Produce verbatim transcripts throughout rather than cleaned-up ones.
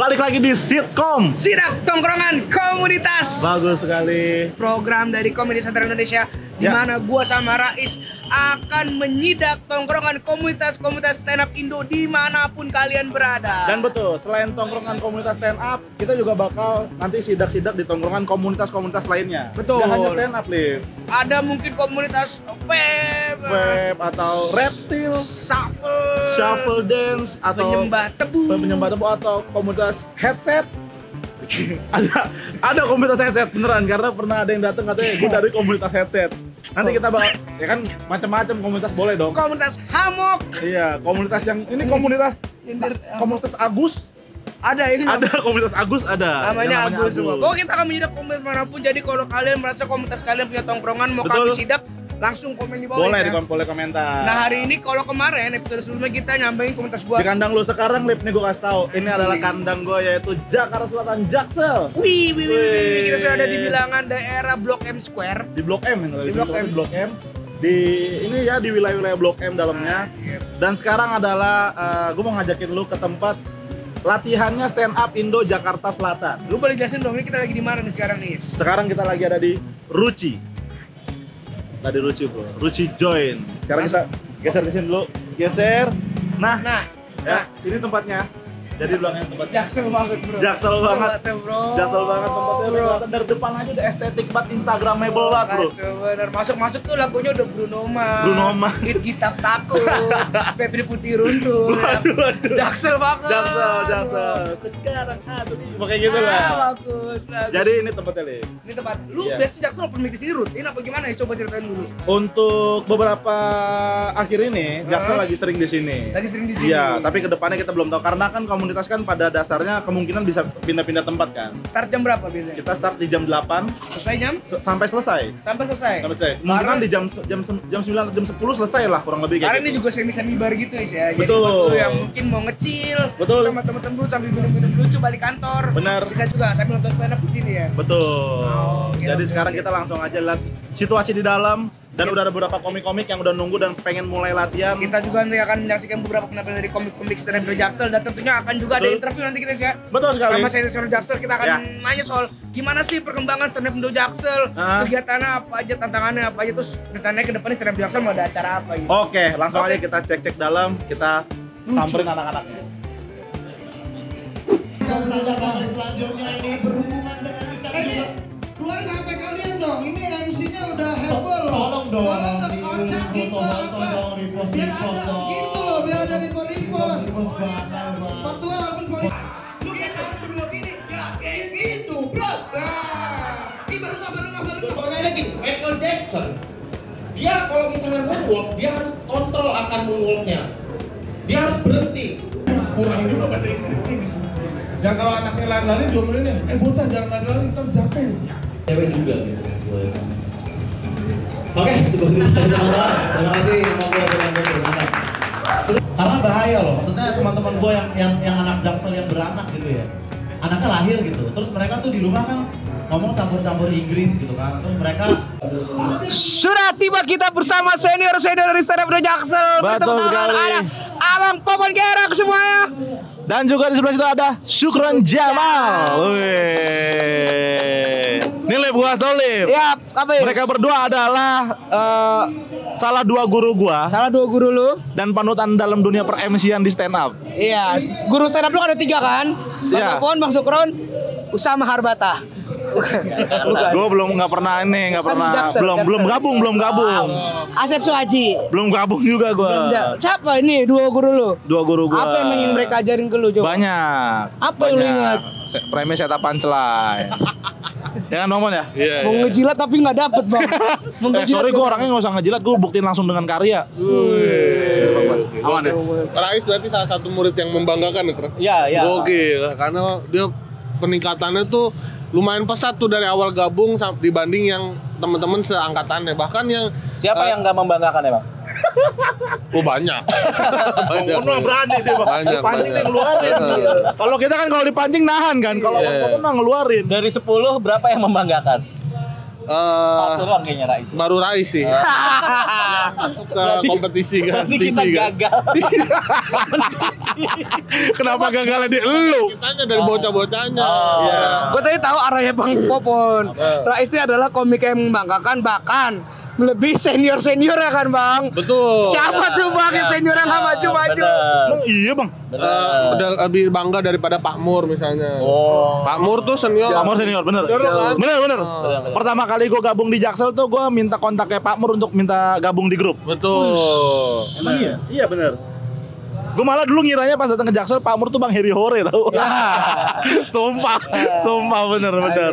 Balik lagi di Sitkom, Sirap Tongkrongan Komunitas. Bagus sekali. Program dari Komedi Sentral Indonesia ya. Di mana gua sama Rais akan menyidak tongkrongan komunitas-komunitas stand up Indo dimanapun kalian berada. Dan betul, selain tongkrongan komunitas stand up, kita juga bakal nanti sidak-sidak di tongkrongan komunitas-komunitas lainnya. Betul. Gak hanya stand up, Liv. Ada mungkin komunitas vape, vape atau reptil, shuffle, shuffle dance, atau penyembah tebu, penyembah tebu atau komunitas headset. ada ada komunitas headset beneran, karena pernah ada yang datang katanya gue dari komunitas headset. Nanti kita bakal, ya kan macam-macam komunitas boleh dong. Komunitas hamok. Iya, komunitas yang ini komunitas komunitas Agus. Ada ini. Ada komunitas Agus ada. Namanya, namanya Agus semua. Oh, kita akan menyidak komunitas manapun. Jadi kalau kalian merasa komunitas kalian punya tongkrongan mau kami sidak, langsung komen di bawah. Boleh ya? Boleh komentar. Nah, hari ini kalau kemarin episode sebelumnya kita nyampein komunitas gua. Di kandang lu sekarang, Lip, nih gua kasih tahu. Ini Wih. adalah kandang gua, yaitu Jakarta Selatan, Jaksel. Wih, wih, wih, wih. Kita sudah ada di bilangan daerah Blok M Square. Di Blok M ini. Di Blok M, Blok M. Di ini ya, di wilayah-wilayah Blok M dalamnya. Dan sekarang adalah uh, gua mau ngajakin lu ke tempat latihannya Stand Up Indo Jakarta Selatan. Lu boleh jelasin dong, ini kita lagi di mana nih sekarang nih? Sekarang kita lagi ada di Ruchi. Tadi Ruchi bro, Ruchi join. Sekarang kita geser ke sini dulu, geser. Nah, nah, ya, nah. Ini tempatnya. Jadi belakangnya tempatnya. Jaksel banget bro. Jaksel banget, bro. Jaksel banget tempatnya bro. Dari depan aja udah estetik banget, Instagramable banget bro. Bener, masuk-masuk tuh lagunya udah Bruno Mars. Bruno Mars. Hit Gitar Takut, Pebri Putih Runtuh. Jaksel banget. Jaksel, Jaksel. Sekarang aduh nih. Kayak gitu lah. Bagus, bagus. Jadi ini tempatnya nih. Ini tempat. Lu yeah. biasa Jaksel open mic di sini rutin apa gimana ya? Coba ceritain dulu. Untuk beberapa akhir ini, Jaksel uh -huh. lagi sering di sini. Lagi sering di sini. Iya, tapi kedepannya kita belum tahu karena kan kamu komunitas kan pada dasarnya kemungkinan bisa pindah-pindah tempat kan. Start jam berapa biasanya? Kita start di jam delapan. Selesai jam? S sampai selesai. Sampai selesai. Sampai selesai. Mungkin di jam jam jam sembilan jam sepuluh selesai lah kurang lebih kayak. Karena gitu. Ini juga semi-semi bar gitu ya. Betul. Jadi buat yang mungkin mau ngecil betul. Sama temen-temen dulu sambil minum-minum lucu balik kantor. Benar. Bisa juga sambil nonton stand up di sini ya. Betul. Oh, okay, jadi okay, sekarang okay. kita langsung aja lihat situasi di dalam. Dan yep. udah ada beberapa komik-komik yang udah nunggu dan pengen mulai latihan. Kita juga nanti akan menyaksikan beberapa penampilan dari komik-komik stand up Jaksel. Dan tentunya akan juga betul. Ada interview nanti kita sih ya. Betul sekali. Sama saya Syukron Djamal, kita akan ya. nanya soal gimana sih perkembangan stand up Indo Jaksel. Nah. Kegiatannya apa aja, tantangannya apa aja. Terus rencananya ke depannya stand up Jaksel mau ada acara apa gitu. Oke, langsung okay. aja kita cek-cek dalam. Kita Lucu. samperin anak-anaknya. Bisa saja kami selanjutnya ini berhubungan dengan ikan ini. Keluarin H P kalian dong, ini M C-nya udah heboh loh. Tolong dong, kocak gitu apa. Biar ada gitu loh, biar ada repost-repost. Patua apun follow. Lu kayak jangan berdua gini, gak kayak gitu bro. Ini baru gak, baru gak, baru gak. Soalnya lagi, Michael Jackson. Dia kalau misalnya moonwalk, dia harus kontrol akan moonwalknya. Dia harus berhenti. Kurang juga bahasa Inggris ini. Yang kalau anaknya lari-lari diomelin ya, eh bocah jangan lari-lari, ntar jatuh. Cewek juga gitu kan, gue oke, itu bagus. Terima kasih, terima kasih. Karena bahaya loh, maksudnya teman-teman gue yang, yang yang anak Jaksel yang beranak gitu ya, anaknya lahir gitu, terus mereka tuh di rumah kan ngomong campur-campur Inggris gitu kan, terus mereka sudah tiba kita bersama senior-senior dari Stand Up Indo Jaksel. Betul sekali. Ada Abang Popon Kerok semuanya. Dan juga di sebelah situ ada Syukron Djamal. Wih. Ini Lip, gua tau Lip. Yap, apa ya? Mereka berdua adalah uh, salah dua guru gua. Salah dua guru lu. Dan panutan dalam dunia per-M C-an di stand up. Iya, guru stand up lu ada tiga kan? Bang yeah. Popon, Bang Syukron, Usamah Harbata. Gue belum nggak pernah ini nggak pernah Jaksel, belum Jaksel. belum gabung belum gabung Asep Suhaji belum gabung juga gue. Siapa ini dua guru lu? Dua guru gue. Apa yang ingin mereka ajarin ke lu coba? Banyak. Apa yang lu ingat? Premis setan pancelai. Ya kan Bang ya? Yeah, mau yeah. ngejilat tapi nggak dapet Bang. eh, sorry gue orangnya nggak usah ngejilat, gue buktiin langsung dengan karya. Wih, aman ya? Rais berarti salah satu murid yang membanggakan ya? Iya. Oke, karena dia peningkatannya tuh lumayan pesat tuh dari awal gabung dibanding yang teman-teman seangkatannya. Bahkan yang siapa uh, yang nggak membanggakan ya Bang? Oh banyak. Popon mah berani dia Bang. Pancing dia ngeluarin. Kalau kita kan kalau dipancing nahan kan. Kalau Popon mah ngeluarin. Dari sepuluh berapa yang membanggakan? Uh, Satu doang kayaknya Rais. Baru Rais sih. Berarti, kompetisi ganti kita gagal. Kenapa gagalnya di elu? Kitanya dari bocah-bocahnya. Oh. Ya. Gue tadi tahu arahnya Bang Popon. Rais ini adalah komik yang membanggakan, bahkan lebih senior-senior ya kan Bang? Betul. Siapa ya, tuh Bang ya, senioran ya, maju-maju? Bang, iya Bang. Uh, lebih bangga daripada Pak Mur misalnya. Oh. Pak Mur tuh senior. Pak Mur senior, bener. Bener, kan? Bener, bener. Oh. Pertama kali gue gabung di Jaksel tuh gue minta kontaknya Pak Mur untuk minta gabung di grup. Betul. Ush. Emang iya? Iya bener. Gue malah dulu ngiranya pas datang ke Jaksel Pak Mur tuh Bang Heri Hore tau. Sumpah, sumpah bener-bener.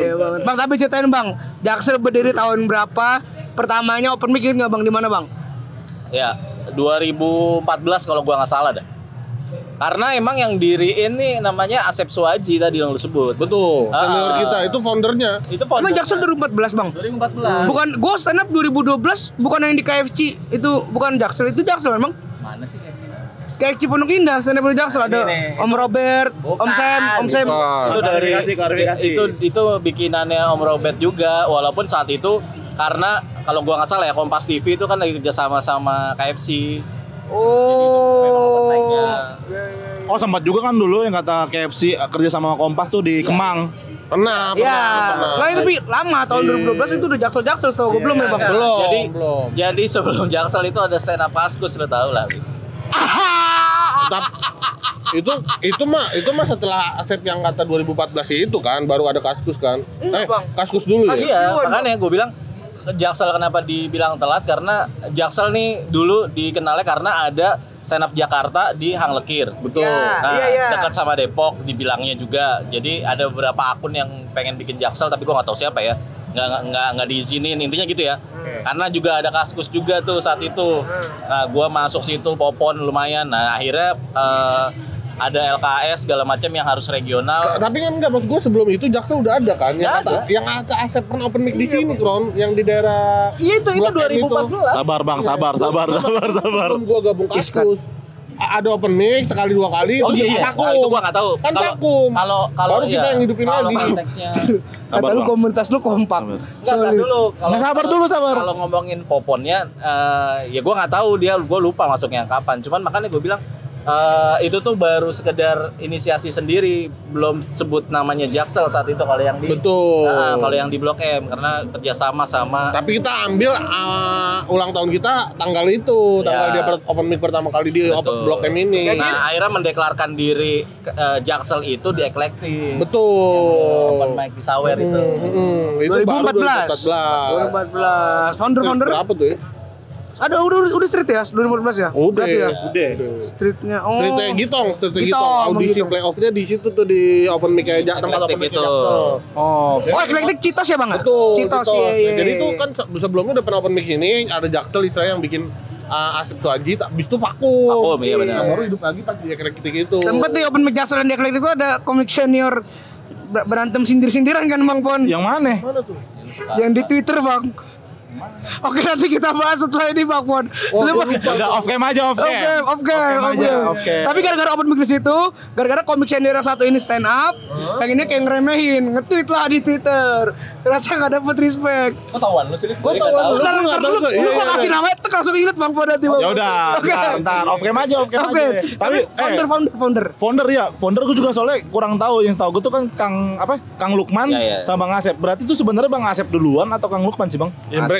Bang tapi ceritain Bang, Jaksel berdiri tahun berapa? Pertamanya open mic nggak Bang di mana Bang? Ya dua ribu empat belas kalau gue nggak salah dah. Karena emang yang diriin nih namanya Asep Suhaji tadi yang lu sebut. Betul, senior uh, kita, itu foundernya. Itu foundernya. Emang Jaksel dua ribu empat belas Bang? dua ribu empat belas. Bukan, gue stand up dua ribu dua belas, bukan yang di K F C. Itu bukan Jaksel, itu Jaksel memang. Mana sih K F C? K F C Pondok Indah, stand up Indo Jaksel. Ada ini, Om Robert, bukan, Om Sam, Om Sam. Itu dari, itu, itu bikinannya Om Robert juga. Walaupun saat itu, karena kalau gue nggak salah ya, Kompas T V itu kan lagi kerja sama-sama K F C. Oh, ya, ya. Oh sempat juga kan dulu yang kata K F C kerja sama Kompas tuh di ya. Kemang. Pernah, pernah. Ya, pernah. Nah, itu lama tahun dua ribu dua belas itu udah Jaksel-Jaksel setahu gue ya, belum ya Bang. Belum. Jadi, belum. Jadi sebelum Jaksel itu ada stand up Paskus lo tahu lah. itu itu mah itu mah setelah Asep yang kata dua ribu empat belas itu kan baru ada Kaskus kan. Iya, eh, Bang. Kaskus dulu ya. Iya, makanya gue bilang Jaksel kenapa dibilang telat karena Jaksel nih dulu dikenalnya karena ada stand up Jakarta di Hang Lekir. Betul. Ya, nah, iya, iya. Dekat sama Depok dibilangnya juga. Jadi ada beberapa akun yang pengen bikin Jaksel tapi gua nggak tahu siapa ya. Nggak nggak nggak diizinin intinya gitu ya. Okay. Karena juga ada Kaskus juga tuh saat itu. Nah, gua masuk situ Popon lumayan. Nah, akhirnya uh, ada L K S segala macam yang harus regional. Tapi kan enggak, maksud gue sebelum itu Jaksel udah ada kan yang kata, yang kata Asep pernah open mic di sini Kron, yang di daerah. Iya itu itu dua ribu empat belas. Sabar Bang, sabar, sabar, sabar, sabar. Sebelum gue gabung Kaskus ada open mic sekali dua kali terus vakum. Itu gua enggak tahu. Kan vakum. Kalau kalau baru kita yang hidupin lagi konteksnya. Kata lu komunitas lu kompak. Enggak dulu. Enggak sabar dulu sabar. Kalau ngomongin Poponnya ya gua enggak tahu dia, gua lupa masuknya kapan. Cuman makanya gua bilang Uh, itu tuh baru sekedar inisiasi sendiri, belum sebut namanya Jaksel saat itu kalau yang di betul uh, kalau yang di Blok M karena kerjasama sama. Tapi kita ambil uh, ulang tahun kita tanggal itu tanggal ya. Dia open mic pertama kali di betul. Blok M ini. Nah akhirnya mendeklarkan diri uh, Jaksel itu di Eklektik. Betul. Open mic di Sawer hmm, itu. Hmm, itu dua ribu empat belas. dua ribu empat belas. Founder-founder berapa tuh? Ya? Ada udah udah street ya dua ribu empat belas ya? Udah ya. Udah. Streetnya oh. Streetnya Gitong, streetnya Gitong. Audisi playoff-nya di situ tuh di open mic aja tempat open mic Jaksel. Oh. Oh, Eklektik Citos ya Bang? Betul. Citos. Jadi itu kan sebelumnya udah pernah open mic sini, ada Jaksel Israel yang bikin Asep Suhaji, habis itu vakum. Vakum iya benar. Baru hidup lagi pas di Eklektik itu. Sempet di open mic Jaksel dan di Eklektik itu ada komik senior berantem sindir-sindiran kan Bang Pon. Yang mana? Mana tuh? Yang di Twitter Bang. Oke nanti kita bahas setelah ini Bang Pon. Oh, udah off cam aja off cam. Off cam aja off cam. Tapi gara-gara open mic di situ, gara-gara komik senior yang satu ini stand up, huh? Yang ini kayak ngeremehin, nge-tweet lah di Twitter. Rasa enggak dapet respect. Kok tahuan lu sih? Gua tahuan. Entar lu gua kasih namanya tek langsung inget Bang Pon tadi. Ya udah, entar off cam aja off cam aja. Tapi founder founder founder. Founder ya, founder gua juga soalnya kurang tahu. Yang tahu gua tuh kan Kang apa? Kang Lukman sama Bang Asep. Berarti itu sebenarnya Bang Asep duluan atau Kang Lukman sih Bang?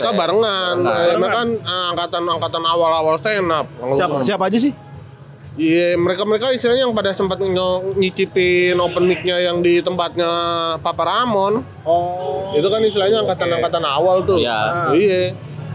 Mereka barengan, mereka kan angkatan-angkatan awal-awal stand up. Siapa, siapa aja sih? Iya, yeah, mereka-mereka istilahnya yang pada sempat nyicipin open mic-nya yang di tempatnya Papa Ramon. Oh. Itu kan istilahnya angkatan-angkatan okay. awal tuh. Iya. Yeah. Iya.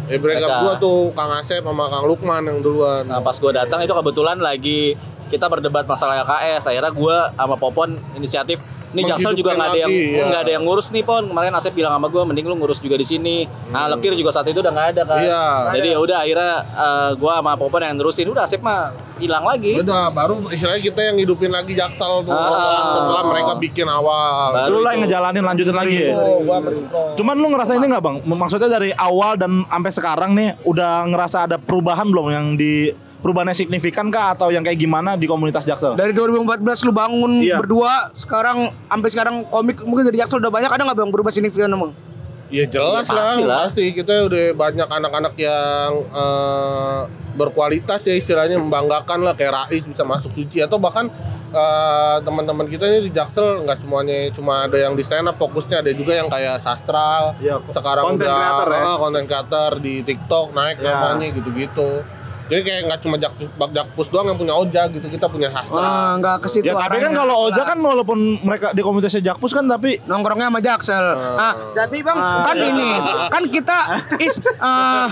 Yeah. Eh mereka gua tuh Kang Asep sama Kang Lukman yang duluan. Nah, pas gua datang itu kebetulan lagi kita berdebat masalah L K S. Akhirnya gua sama Popon inisiatif ini Jaksel juga nggak ada yang nggak ya. Ada yang ngurus nih Pon. Kemarin Asep bilang sama gue mending lu ngurus juga di sini. Nah Lekir juga saat itu udah nggak ada kan. Iya. Jadi ya udah akhirnya uh, gue sama Popon yang nerusin. Udah Asep mah hilang lagi. Udah baru istilahnya kita yang hidupin lagi Jaksel tuh ah. Setelah mereka bikin awal. Baru lu lah yang ngejalanin lanjutin lagi. Ya? Oh, gua cuman lu ngerasain ini nggak Bang? Maksudnya dari awal dan sampai sekarang nih udah ngerasa ada perubahan belum yang di perubahannya signifikan kah atau yang kayak gimana di komunitas Jaksel? Dari dua ribu empat belas lu bangun iya. berdua, sekarang sampai sekarang komik mungkin dari Jaksel udah banyak, ada nggak Bang berubah signifikan Bang? Ya jelas ya, lah, lah, pasti kita udah banyak anak-anak yang uh, berkualitas ya istilahnya, membanggakan lah, kayak Rais bisa masuk Suci, atau bahkan uh, teman-teman kita ini di Jaksel nggak semuanya cuma ada yang di stand up, fokusnya ada juga yang kayak sastra ya, sekarang udah konten creator di TikTok naik ya, namanya gitu-gitu. Jadi kayak nggak cuma Jakpus, Jakpus doang yang punya Oja gitu, kita punya sastra. Nggak ke situ. Ya tapi kan kalau Oja kan walaupun mereka di komunitasnya Jakpus kan tapi nongkrongnya sama Jaksel. Uh, ah, tapi bang uh, kan uh, ini uh, kan kita is uh,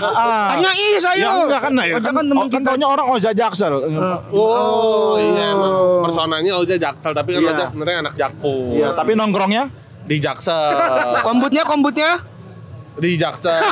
hanya is ayo. Ya enggak kan, ya kan, kan temen kita. Taunya orang Oja Jaksel. Uh, oh, oh iya emang personanya Oja Jaksel tapi kan yeah. Oja sebenarnya anak Jakpus. Iya, yeah, tapi nongkrongnya di Jaksel. Kombutnya kombutnya di Jaksel.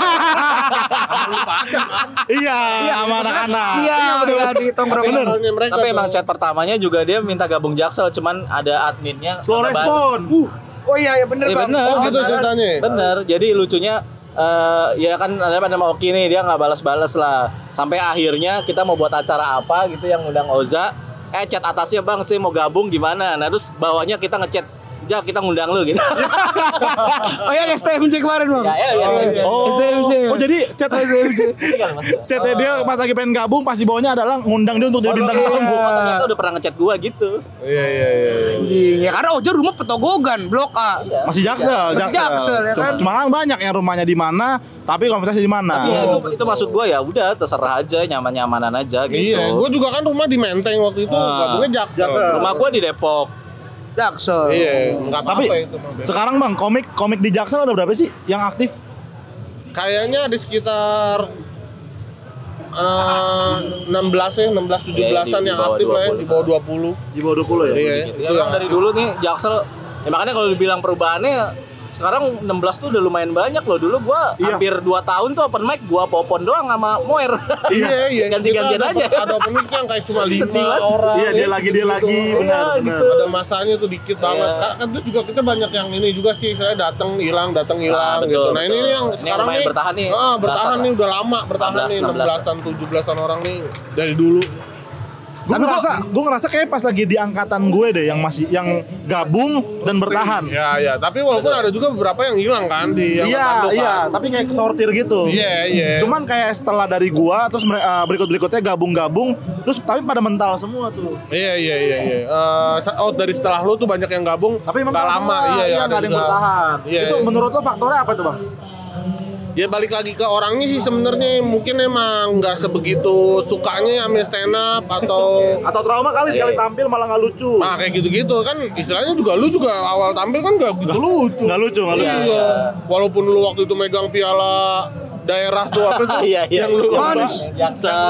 Iya, sama anak-anak. Iya, udah di tongkrongan. Tapi emang chat pertamanya juga dia minta gabung Jaksel, cuman ada adminnya slow respon. Uh. Oh iya, ya bener, Bang. Oh, gitu ceritanya. Bener. Jadi lucunya Uh, ya kan ada nama Oki nih, dia nggak balas-balas lah. Sampai akhirnya kita mau buat acara apa gitu yang ngundang Oza, eh chat atasnya, "Bang, sih mau gabung gimana?" Nah, terus bawahnya kita ngechat, "Ya kita ngundang lu" gitu. Oh ya S T M J kemarin, Bang. Ya, ya, ya. Oh, S T M J. Oh, jadi chat S T M J. Chat dia pas lagi pengen gabung, pas di bawahnya adalah ngundang dia untuk jadi bintang tamu. Ternyata udah pernah ngechat gua gitu. Iya, iya, iya. Iya, karena Ojo rumah Petogogan, Blok A. Masih Jaksel, Jaksel. Cuma banyak yang rumahnya di mana, tapi komunitasnya di mana. Itu maksud gua, ya udah terserah aja, nyaman-nyamanan aja gitu. Iya, gua juga kan rumah di Menteng waktu itu, gabungnya Jaksel. Rumah gua di Depok. Jaksel. Iya, enggak apa-apa itu. Tapi sekarang Bang, komik-komik di Jaksel ada berapa sih yang aktif? Kayaknya ada sekitar uh, enam belas ya, enam belas tujuh belasan yang aktif lah ya, di bawah dua puluh. Di bawah dua puluh ya. Iya, gitu. Ya, Bang, dari dulu nih Jaksel, ya makanya kalau dibilang perubahannya sekarang enam belas tuh udah lumayan banyak loh. Dulu gua iya. hampir dua tahun tuh open mic gua Popon doang sama Moer. Iya, iya. Ganti-gantian aja. Ada open mic yang kayak cuma lima orang. Iya, dia lagi dia gitu, lagi gitu. Benar, ya, benar. Gitu. Ada masanya tuh dikit iya. banget. Kan terus juga kita banyak yang ini juga sih, saya datang hilang, datang hilang nah, betul, gitu. Nah, betul. Ini nih yang ini sekarang nih bertahan nih. Ah, bertahan nih udah lama bertahan nih enam belasan tujuh belasan orang nih dari dulu. Gue ngerasa, gue ngerasa kayak pas lagi di angkatan gue deh yang masih yang gabung dan bertahan. Iya, iya. Tapi walaupun ada juga beberapa yang hilang kan di angkatan gue. Iya, iya. Tapi kayak kesortir gitu. Iya, iya. Cuman kayak setelah dari gue, terus uh, berikut-berikutnya gabung-gabung, terus tapi pada mental semua tuh. Iya, iya, iya. iya. Uh, oh dari setelah lo tuh banyak yang gabung. Tapi emang gak lama. Iya, iya. Gak ada yang bertahan. Iya, itu iya. Menurut lo faktornya apa tuh, Bang? Ya balik lagi ke orangnya sih sebenarnya, mungkin emang nggak sebegitu sukanya ambil stand up atau atau trauma kali sekali tampil malah nggak lucu. Nah kayak gitu-gitu kan istilahnya juga lu juga awal tampil kan nggak gitu lucu. Nggak lucu nggak lucu. Iya. Walaupun lu waktu itu megang piala daerah tuh apa tuh yang lu lomba.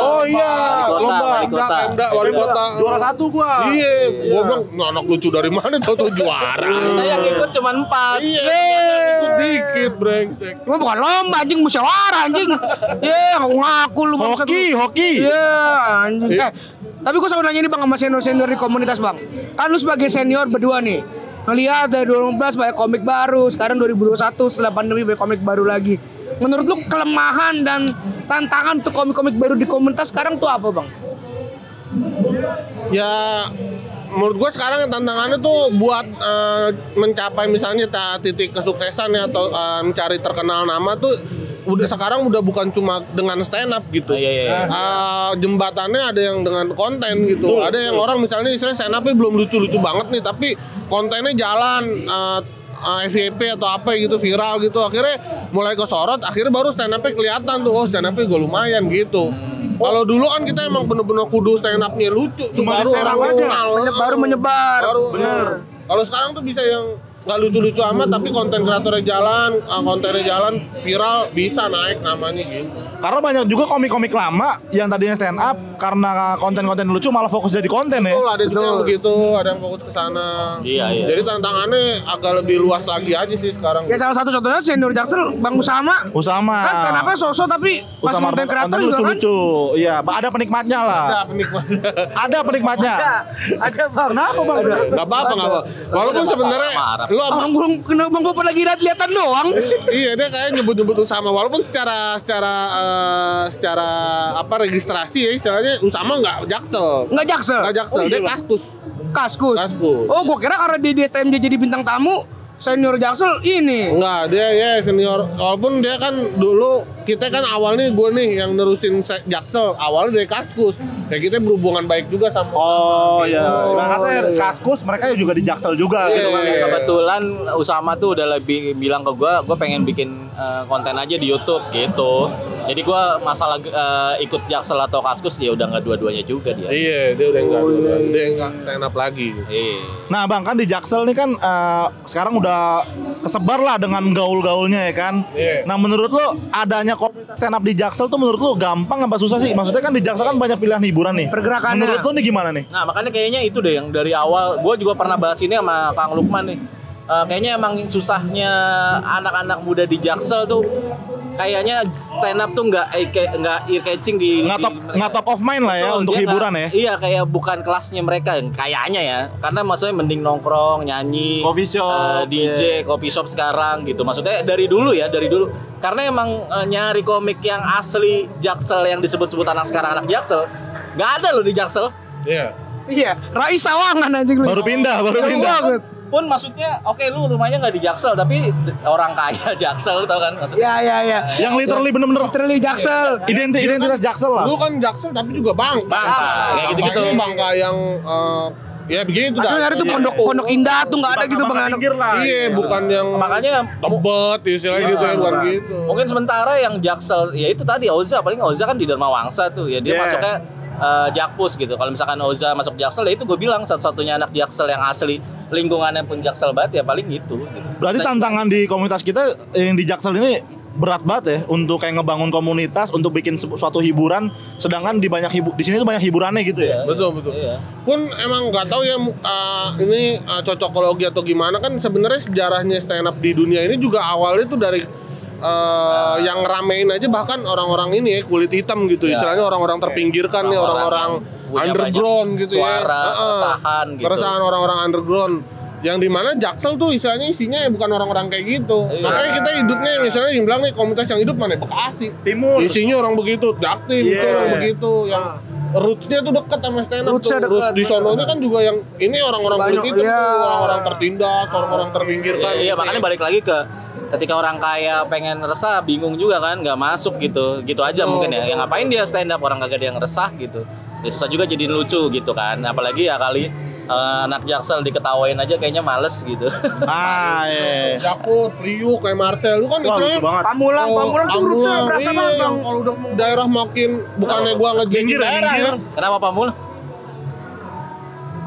Oh iya lomba Pemda wali kota juara satu gua. Iya. Gua bilang anak lucu dari mana tuh juara. Kita yang ikut cuma empat. Iya. Ikut dikit brengsek. Gua bukan lomba. Anjing musyawarah anjing. Ya, yeah, ngaku lu maksud hoki, hoki. Iya, yeah, anjing. Eh, tapi gua sama nanya ini Bang sama senior-senior di komunitas, Bang. Kan lu sebagai senior berdua nih. Ngelihat dari dua ribu enam belas banyak komik baru, sekarang dua ribu dua puluh satu setelah pandemi banyak komik baru lagi. Menurut lu kelemahan dan tantangan untuk komik-komik baru di komunitas sekarang tuh apa, Bang? Ya menurut gue sekarang tantangannya tuh buat uh, mencapai misalnya titik kesuksesan ya, atau uh, mencari terkenal nama tuh udah sekarang udah bukan cuma dengan stand up gitu. Ah, iya, iya. Uh, jembatannya ada yang dengan konten gitu. Tuh, ada yang tuh. Orang misalnya saya stand up-nya belum lucu-lucu banget nih tapi kontennya jalan uh, F Y P atau apa gitu viral gitu, akhirnya mulai kesorot, akhirnya baru stand up-nya kelihatan tuh, oh stand up-nya gue lumayan gitu. Oh. Kalau dulu kan kita emang bener-bener kudu stand up-nya lucu, cuma baru stand up aja, baru menyebar. Baru, bener. Ya. Kalau sekarang tuh bisa yang nggak lucu-lucu amat tapi konten kreatornya jalan, kontennya jalan viral bisa naik namanya gitu. Karena banyak juga komik-komik lama yang tadinya stand up karena konten-konten lucu malah fokus jadi konten ya. Betul, ada juga yang begitu, ada yang fokus ke sana. Iya, iya. Jadi tantangannya agak lebih luas lagi aja sih sekarang. Ya salah satu contohnya senior Jaksel Bang Usama. Usama. Kan stand up-nya sosok tapi pas Usama konten kreator lucu-lucu. Kan? Iya, ada penikmatnya lah. Ada penikmatnya. ada penikmatnya. Ada, ada Bang. Kenapa Bang? Enggak apa-apa, enggak apa. Walaupun sebenarnya lu abang belum kena Bang Popon lagi lihat-lihatan doang. Iya, dia kayak nyebut-nyebut Usama walaupun secara secara uh, secara apa registrasi ya istilahnya Usama enggak Jaksel. Enggak Jaksel. Enggak Jaksel, oh, iya, dia Kaskus. Kaskus. Kaskus. Oh, gua kira karena di S T M J jadi bintang tamu senior Jaksel ini. Enggak, dia ya senior. Walaupun dia kan dulu, kita kan awalnya gue nih yang nerusin Jaksel. Awalnya dari Kaskus. Ya kita berhubungan baik juga sama. Oh iya. Oh, nah katanya iya. Kaskus mereka juga di Jaksel juga yeah, gitu kan. Yeah. Kebetulan Usama tuh udah lebih bilang ke gue, gue pengen bikin uh, konten aja di YouTube gitu. Jadi gue masalah uh, ikut Jaksel atau Kaskus ya udah nggak dua-duanya juga dia. Iya, dia udah nggak, oh, iya. dia nggak stand up lagi. Iya. Nah bang, kan di Jaksel nih kan uh, sekarang udah kesebar lah dengan gaul-gaulnya ya kan. Iya. Nah menurut lo adanya komunitas stand up di Jaksel tuh menurut lo gampang apa susah sih? Maksudnya kan di Jaksel kan banyak pilihan hiburan nih. Pergerakannya. Menurut lo nih gimana nih? Nah makanya kayaknya itu deh yang dari awal gue juga pernah bahas ini sama Kang Lukman nih. Uh, kayaknya emang susahnya anak-anak muda di Jaksel tuh kayaknya stand up tuh nggak nggak ear catching di nggak top, top of mind lah ya, betul, untuk hiburan gak, ya iya kayak bukan kelasnya mereka kayaknya ya, karena maksudnya mending nongkrong, nyanyi, coffee shop, uh, D J, yeah. coffee shop sekarang gitu, maksudnya dari dulu ya dari dulu karena emang uh, nyari komik yang asli Jaksel yang disebut-sebut anak sekarang anak Jaksel nggak ada loh di Jaksel. Iya yeah. iya Rais Sawangan aja baru pindah baru pindah pun maksudnya oke okay, lu rumahnya nggak di Jaksel tapi orang kaya Jaksel lu tau kan maksudnya ya ya ya yang literally bener-bener literally Jaksel identitas identitas Jaksel lah lu kan Jaksel tapi juga bang bang kayak gitu gitu bangka yang uh, ya begini tuh dah. Hari itu pondok ya, pondok indah tuh nggak ada gitu bang anak. Iya bukan yang makanya Tebet istilahnya gitu ya, bukan gitu. Mungkin sementara yang Jaksel ya itu tadi Oja, paling Oja kan di Dharma Wangsa tuh ya dia yeah. masuknya Uh, Jakpus gitu. Kalau misalkan Oja masuk Jaksel ya itu gue bilang satu-satunya anak Jaksel yang asli lingkungannya pun Jaksel banget ya paling gitu, gitu. Berarti saya, tantangan di komunitas kita yang di Jaksel ini berat banget ya untuk kayak ngebangun komunitas untuk bikin suatu hiburan sedangkan di banyak hibu di sini tuh banyak hiburannya gitu ya. Iya, betul betul. Iya. Pun emang nggak tahu ya uh, ini uh, cocokologi atau gimana kan sebenarnya sejarahnya stand up di dunia ini juga awalnya tuh dari Uh, nah. yang ramein aja bahkan orang-orang ini ya kulit hitam gitu ya. Istilahnya orang-orang terpinggirkan nih, orang-orang underground gitu ya, keresahan gitu, keresahan orang-orang underground yang dimana Jaksel tuh istilahnya isinya bukan orang-orang kayak gitu. Iya. Makanya kita hidupnya misalnya yang bilang nih komunitas yang hidup mana Bekasi Timur isinya orang begitu, Jaktim yeah. orang begitu yang ah. rootsnya tuh deket sama stand up tuh. Roots di sononya kan juga yang ini orang-orang kulit hitam iya. tuh orang-orang tertindas, orang-orang terpinggirkan. Iya, iya gitu. Makanya balik lagi ke ketika orang kaya pengen resah bingung juga kan nggak masuk gitu gitu aja oh, mungkin ya yang ngapain dia stand up orang kagak dia ngeresah gitu ya, susah juga jadiin lucu gitu kan apalagi ya kali uh, anak Jaksel diketawain aja kayaknya males gitu ah iya Jakut, Riuk, kayak Marcel lu kan itu Pamulang, Pamulang tuh lucu berasa banget bang kalau udah daerah makin bukannya gua ngejengin daerah kenapa Pamulang?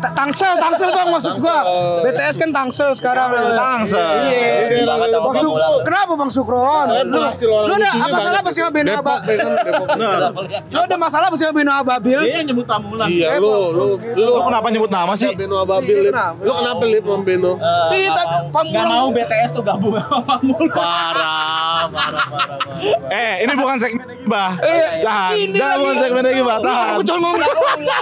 Tangsel, Tangsel bang maksud gua. B T S kan Tangsel sekarang. Tangsel. Iya. Kenapa bang Syukron? Lu ada masalah apa sih sama Beno Ababil? Lu ada masalah apa sih sama Beno Ababil? Dia yang nyebut Pamulang. Iya, lu lu lu kenapa nyebut nama sih? Beno Ababil. Lu kenapa lip sama Beno? Enggak mau B T S tuh gabung sama Pamulang. Parah, parah, parah. Eh, ini bukan segmen gibah. Jangan bukan segmen gibah. Gua cuma ngomong.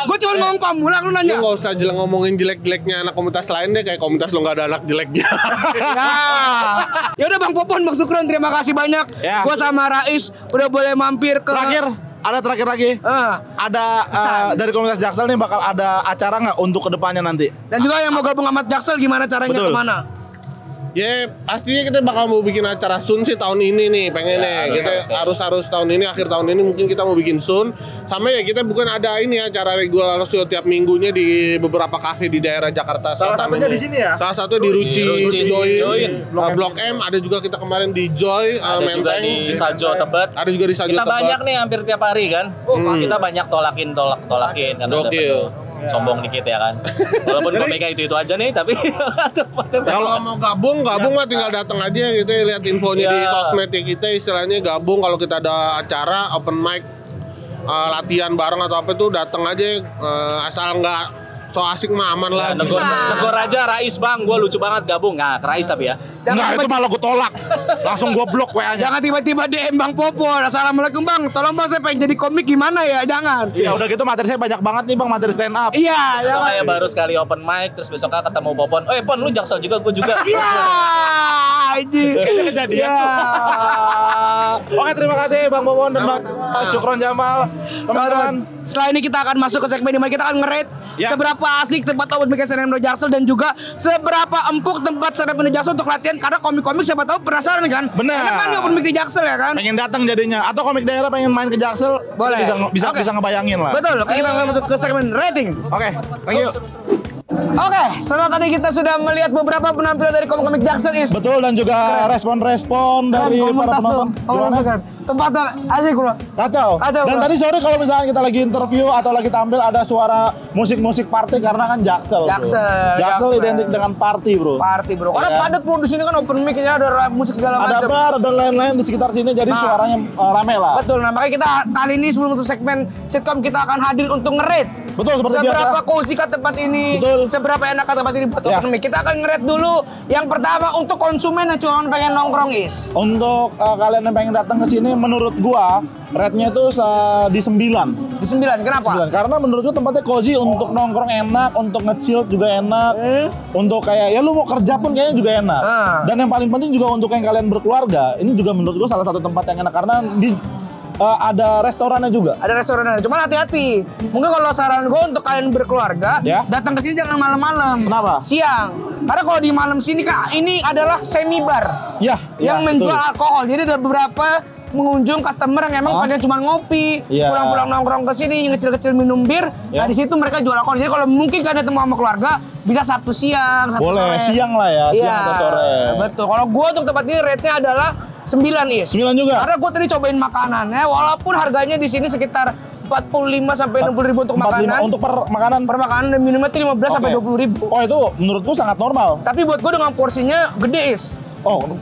Gua cuma ngomong Pamulang lu nanya. Enggak usah ngomongin jelek-jeleknya anak komunitas lain deh, kayak komunitas lo nggak ada anak jeleknya. Ya udah bang Popon, bang Syukron terima kasih banyak. Ya. Gua sama Rais udah boleh mampir ke. Terakhir ada terakhir lagi. Uh. Ada uh, dari komunitas Jaksel nih bakal ada acara nggak untuk kedepannya nanti? Dan juga yang mau gabung sama Jaksel gimana caranya kemana? Ya yeah, pastinya kita bakal mau bikin acara soon sih tahun ini nih pengennya ya, kita harus harus tahun ini akhir tahun ini mungkin kita mau bikin soon sama ya kita bukan ada ini acara regular tiap minggunya di beberapa kafe di daerah Jakarta salah satunya di sini ya salah satu di Ruchi, Ruchi Join, Join. Blok, Blok M. M ada juga kita kemarin di Joy ada uh, Menteng di Sajo Tebet ada juga di Sajo kita Tebet. Banyak nih hampir tiap hari kan hmm. kita banyak tolakin tolak tolakin kan Ya. Sombong dikit ya kan. Walaupun mereka itu-itu aja nih tapi kalau mau gabung, gabung mah tinggal datang aja gitu lihat infonya ya. Di sosmed ya kita istilahnya gabung kalau kita ada acara open mic uh, latihan bareng atau apa itu datang aja uh, asal nggak so asik mah aman lah. Negor, nah. negor aja Rais bang, gue lucu banget gabung nggak? Rais tapi ya. Jangan nggak itu malah gue tolak, langsung gue blok W A-nya. Jangan tiba-tiba D M bang Popon, assalamualaikum bang, tolong bang saya pengen jadi komik gimana ya? Jangan. Iya udah gitu materi saya banyak banget nih bang materi stand up. Iya. Kayak baru sekali open mic, terus besoknya ketemu Popon. Eh Pon lu Jaksel juga, gue juga. Iya. Aji. Kejadian. Oke terima kasih bang Popon dan bang. Syukron Djamal, teman-teman. Setelah ini kita akan masuk ke segmen dimana kita akan ngerate ya. Seberapa asik tempat open mic Stand Up Indo Jaksel dan juga seberapa empuk tempat Stand Up Indo Jaksel untuk latihan, karena komik-komik siapa tahu penasaran kan. Benar. Karena kan open mic di Jaksel ya kan. Pengen datang jadinya, atau komik daerah pengen main ke Jaksel, boleh. Bisa bisa okay. bisa ngebayangin lah. Betul. Oke, kita akan masuk ke segmen rating. Oke, okay, thank you. Oke, okay, setelah tadi kita sudah melihat beberapa penampilan dari komik-komik Jaksel is. Betul, dan juga respon-respon dari para penonton. Tempatnya asik loh. Kacau. Kacau. Dan bro, tadi sorry kalau misalkan kita lagi interview atau lagi tampil ada suara musik-musik party, karena kan Jaksel. Jaksel. Jaksel, Jaksel identik dengan party, bro. Party, bro. Karena yeah. padat pun di sini kan open mic-nya ada musik segala macam. Ada bar dan lain-lain di sekitar sini, jadi nah, suaranya uh, rame lah. Betul. Nah, makanya kita kali ini sebelum untuk segmen sitkom kita akan hadir untuk ngerate. Betul, seperti biasa. Seberapa cozy kah tempat ini? Betul. Seberapa enak tempat ini buat open mic. Kita akan ngerate dulu. Yang pertama untuk konsumen yang cuma pengen nongkrong is. Untuk uh, kalian yang pengen datang ke sini, menurut gua rate-nya itu di sembilan. Di sembilan, kenapa? sembilan. Karena menurut gua tempatnya cozy, oh. untuk nongkrong enak, untuk nge-chill juga enak. Hmm. Untuk kayak ya lu mau kerja pun kayaknya juga enak. Hmm. Dan yang paling penting juga untuk yang kalian berkeluarga, ini juga menurut gua salah satu tempat yang enak karena di Uh, ada restorannya juga. Ada restorannya, cuman hati-hati. Mungkin kalau saran gue untuk kalian berkeluarga, yeah. datang ke sini jangan malam-malam. Kenapa? Siang. Karena kalau di malam sini kan ini adalah semi bar, yeah, yang yeah, menjual betul. alkohol. Jadi ada beberapa mengunjung customer yang emang huh? pada cuma ngopi, pulang-pulang yeah. nongkrong ke sini, yang kecil-kecil minum bir. Yeah. Nah di situ mereka jual alkohol. Jadi kalau mungkin kalian ketemu sama keluarga, bisa Sabtu siang, Sabtu boleh sore. Siang lah ya, siang yeah. atau sore. Betul. Kalau gue untuk tempat ini rate-nya adalah sembilan is. Sembilan juga. Karena gue tadi cobain makanannya, walaupun harganya di sini sekitar empat puluh lima sampai enam puluh ribu untuk makanan. Untuk per makanan? Per makanan, dan minumnya itu lima belas sampai dua puluh ribu. Oh itu menurutku sangat normal. Tapi buat gue dengan porsinya gede is. Oh,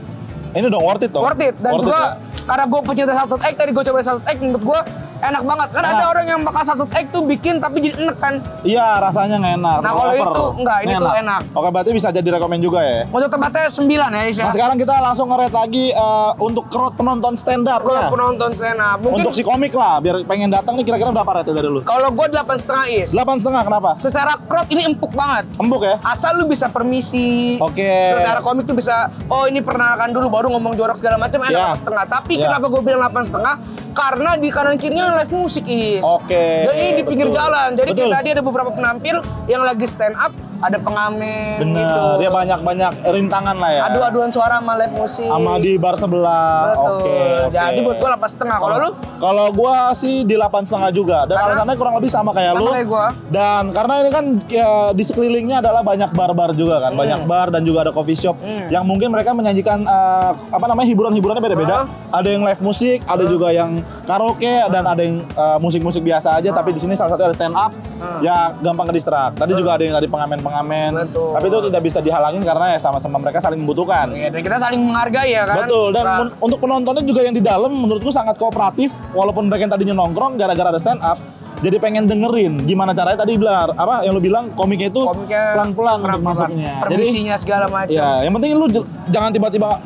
ini udah worth it dong. Worth it. Dan worth juga it, ya? Karena gue pecinta salted egg, tadi gue cobain salted egg, menurut gue enak banget. Kan nah. ada orang yang makan salted egg tuh bikin tapi jadi enak kan? Iya, rasanya nggak enak. Nah kalau itu enggak, ini, ini tuh enak. enak. Oke, berarti bisa jadi rekomen juga ya? Untuk tempatnya sembilan ya, Isya. Nah sekarang kita langsung nge-rate lagi uh, untuk crowd penonton stand up ya? Penonton stand up. Mungkin untuk si komik lah, biar pengen datang nih kira-kira berapa rate dari lu? Kalau gue delapan koma lima is. delapan koma lima kenapa? Secara crowd ini empuk banget. Empuk ya? Asal lu bisa permisi. Oke. Okay. Secara komik tuh bisa, oh ini perkenalkan dulu baru ngomong jorok segala macam enak yeah. delapan koma lima. Tapi yeah. kenapa gue bilang delapan koma lima? Karena di kanan kirinya live musik is. Oke. Okay, jadi di pinggir betul. jalan. Jadi betul. tadi ada beberapa penampil yang lagi stand up, ada pengamen Bener. gitu. Dia banyak-banyak rintangan lah ya. Adu-aduan suara sama live musik. Sama di bar sebelah. Oke. Okay, okay. Jadi buat gua delapan koma lima. Kalau lu? Kalau gua sih di delapan koma lima juga. Dan alasannya kurang lebih sama kayak sama lu. Kayak gua. Dan karena ini kan ya, di sekelilingnya adalah banyak bar-bar juga kan. Hmm. Banyak bar dan juga ada coffee shop hmm. yang mungkin mereka menyajikan uh, apa namanya hiburan-hiburannya beda-beda. Uh. Ada yang live musik, ada uh. juga yang karaoke uh. dan ada ada yang musik-musik uh, biasa aja, hmm. tapi di sini salah satu ada stand up, hmm. ya gampang ke-distract. Tadi hmm. juga ada yang tadi pengamen-pengamen, tapi itu tidak bisa dihalangin karena ya sama-sama mereka saling membutuhkan. Ya, dan kita saling menghargai ya kan. Betul. Dan nah. untuk penontonnya juga yang di dalam, menurutku sangat kooperatif, walaupun mereka yang tadinya nongkrong gara-gara ada stand up. Jadi pengen dengerin gimana caranya tadi bilang apa yang lu bilang komiknya itu pelan-pelan untuk masuknya. Permisinya jadi, segala macam. Ya, yang penting lu jangan tiba-tiba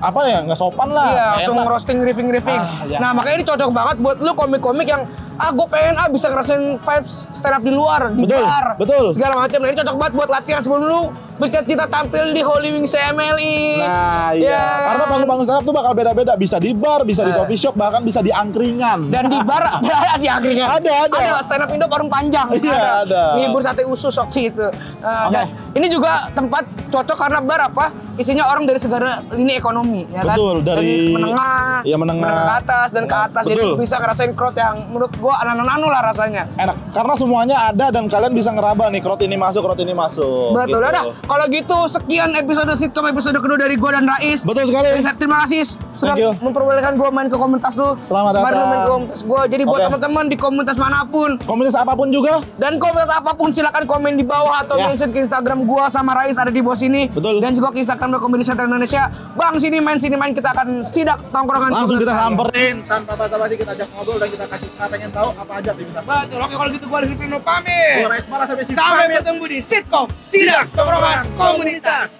apa ya, nggak sopan lah. Iya, langsung roasting, riffing-riffing. Ah, ya. Nah, makanya ini cocok banget buat lu komik-komik yang ah gue pengen ah bisa ngerasain vibes stand up di luar, di betul, bar, betul. segala macam. Nah, ini cocok banget buat latihan sebelum lu bercita-cita tampil di Holy Wings C M L I. Nah, iya. Yeah. Karena panggung-panggung stand up tuh bakal beda-beda. Bisa di bar, bisa di eh. coffee shop, bahkan bisa di angkringan. Dan di bar ada di angkringan. Ada, ada. Ada stand up Indo warung panjang. Iya, ada. Ngibur sate usus waktu itu. Uh, okay. Dan ini juga tempat cocok karena bar apa? Isinya orang dari segala lini ekonomi, ya kan? Betul, dari, dari menengah, ya menengah, menengah ke atas dan ke atas. Betul. Jadi bisa ngerasain crowd yang menurut gua anak-anak lah rasanya. Enak, karena semuanya ada dan kalian bisa ngeraba nih crowd ini masuk, crowd ini masuk. Betul, gitu. Nah, kalau gitu sekian episode sitkom episode kedua dari gua dan Rais. Betul sekali. Rais, terima kasih sudah memperbolehkan gua main ke komunitas lu. Selamat datang. Baru main ke komunitas gua. Jadi okay. buat teman-teman di komunitas manapun, komunitas apapun juga. Dan komunitas apapun silakan komen di bawah atau yeah. mention ke Instagram gua sama Rais ada di bawah sini. Betul. Dan juga ke Instagram Komedi Sentral Indonesia. Bang sini main sini main kita akan sidak tongkrongan. Langsung kita samperin tanpa basa-basi, kita ajak ngobrol dan kita kasih kita pengen tahu apa aja tuh kita. Betul. Oke kalau gitu gua Bruno pamit. Gua Rais Marasabessy. Sampai bertemu di sitkom sidak tongkrongan komunitas.